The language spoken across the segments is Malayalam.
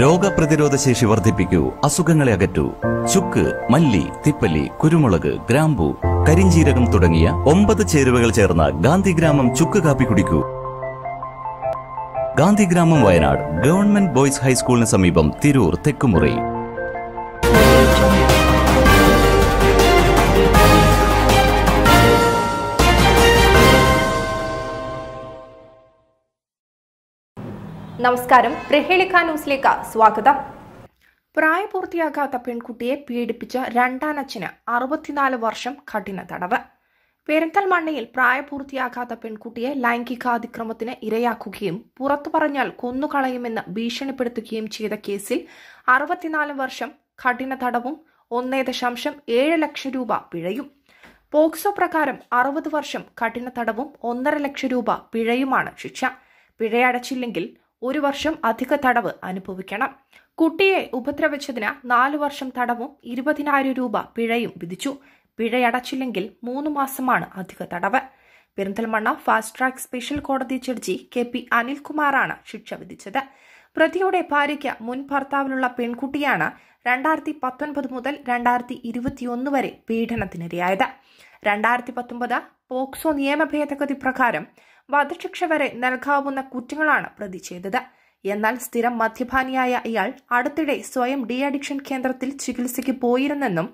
രോഗപ്രതിരോധ ശേഷി വർദ്ധിപ്പിക്കൂ, അസുഖങ്ങളെ അകറ്റൂ. ചുക്ക്, മല്ലി, തിപ്പല്ലി, കുരുമുളക്, ഗ്രാമ്പു, കരിഞ്ചീരകം തുടങ്ങിയ 9 ചേരുവകൾ ചേർന്ന ഗാന്ധിഗ്രാമം ചുക്ക് കാപ്പി കുടിക്കൂ. ഗാന്ധിഗ്രാമം വയനാട് ഗവൺമെന്റ് ബോയ്സ് ഹൈസ്കൂളിന് സമീപം, തിരൂർ തെക്കുമുറി. നമസ്കാരം, പ്രഹേളിക ന്യൂസിലേക്ക് സ്വാഗതം. പ്രായപൂർത്തിയാകാത്ത പെൺകുട്ടിയെ പീഡിപ്പിച്ച രണ്ടാനച്ഛന് 64 വർഷം കഠിന തടവ്. പെരിന്തൽമണ്ണയിൽ പ്രായപൂർത്തിയാകാത്ത പെൺകുട്ടിയെ ലൈംഗികാതിക്രമത്തിന് ഇരയാക്കുകയും പുറത്തു പറഞ്ഞാൽ കൊന്നുകളയുമെന്ന് ഭീഷണിപ്പെടുത്തുകയും ചെയ്ത കേസിൽ 64 വർഷം കഠിന തടവും 1.7 ലക്ഷം രൂപ പിഴയും. പോക്സോ പ്രകാരം 60 വർഷം കഠിന തടവും 1.5 ലക്ഷം രൂപ പിഴയുമാണ് ശിക്ഷ. പിഴയടച്ചില്ലെങ്കിൽ 1 വർഷം അധിക തടവ് അനുഭവിക്കണം. കുട്ടിയെ ഉപദ്രവിച്ചതിന് 4 വർഷം തടവും 20,000 രൂപ പിഴയും വിധിച്ചു. പിഴയടച്ചില്ലെങ്കിൽ 3 മാസമാണ് അധിക തടവ്. പെരിന്തൽമണ്ണ ഫാസ്റ്റ് ട്രാക്ക് സ്പെഷ്യൽ കോടതി ജഡ്ജി KP അനിൽകുമാറാണ് ശിക്ഷ വിധിച്ചത്. പ്രതിയുടെ ഭാര്യയ്ക്ക് മുൻ ഭർത്താവിലുള്ള പെൺകുട്ടിയാണ് 2019 മുതൽ 2021 വരെ പീഡനത്തിനിരയായത്. 2019 പോക്സോ നിയമ ഭേദഗതി പ്രകാരം വധശിക്ഷ വരെ നൽകാവുന്ന കുറ്റങ്ങളാണ് പ്രതി ചെയ്തത്. എന്നാൽ സ്ഥിരം മദ്യപാനിയായ ഇയാൾ അടുത്തിടെ സ്വയം ഡീഅഡിക്ഷൻ കേന്ദ്രത്തിൽ ചികിത്സയ്ക്ക് പോയിരുന്നെന്നും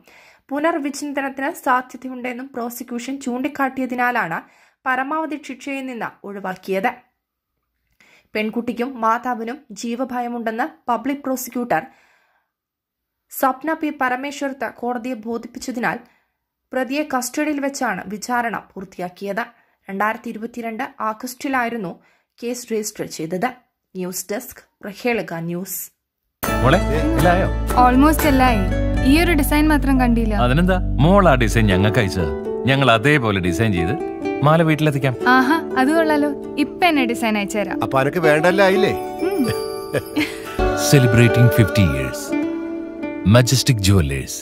പുനർവിചിന്തനത്തിന് സാധ്യതയുണ്ടെന്നും പ്രോസിക്യൂഷൻ ചൂണ്ടിക്കാട്ടിയതിനാലാണ് പരമാവധി ശിക്ഷയിൽ നിന്ന് ഒഴിവാക്കിയത്. പെൺകുട്ടിക്കും മാതാവിനും ജീവഭയമുണ്ടെന്ന് public prosecutor Swapna P Parameswarath കോടതിയെ ബോധിപ്പിച്ചതിനാൽ പ്രതിയെ കസ്റ്റഡിയിൽ വെച്ചാണ് വിചാരണ പൂർത്തിയാക്കിയത്. 2022 ആഗസ്റ്റിലായിരുന്നു കേസ് രജിസ്റ്റർ ചെയ്തത്. News desk, Prahelika news. ഈ ഒരു ഡിസൈൻ മാത്രം കണ്ടില്ല, അതിനെന്താ മോൾ? ആ ഡിസൈൻ ഞങ്ങൾക്ക് അയച്ചതാ, ഞങ്ങൾ അതേപോലെ ഡിസൈൻ ചെയ്ത് മാല വീട്ടിലെത്തിക്കാം. ആഹാ, അത് കൊള്ളാലോ. ഇപ്പൊ എന്നെ ഡിസൈൻ അയച്ചു തരാം. അപ്പൊ അനക്ക് വേണ്ടല്ലേ. Celebrating 50 years Majestic Jewelers.